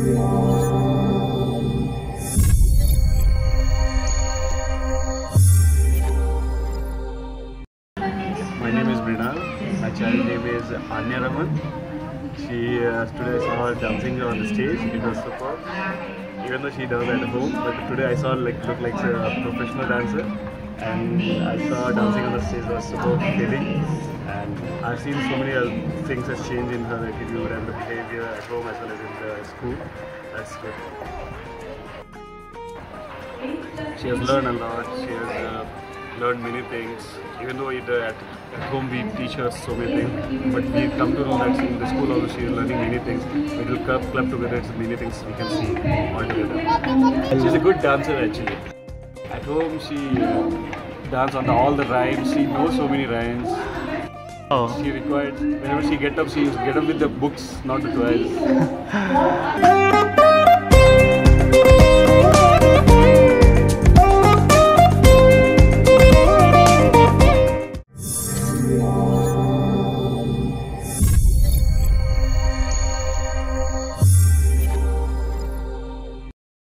My name is Brinal. My child name is Anya Rahman. She today I saw her dancing on the stage. It was superb. Even though she does at home, but today I saw her look like a professional dancer, and I saw her dancing on the stage. It was superb feeling. And I've seen so many things has changed in her attitude and her behavior at home as well as in the school. That's good. She has learned a lot. She has learned many things. Even though at home we teach her so many things, but we come to know that in the school also she is learning many things. We will club together. It's many things we can see all together. She's a good dancer actually. At home she dances on all the rhymes. She knows so many rhymes. Oh. She required, whenever she gets up with the books, not the toys.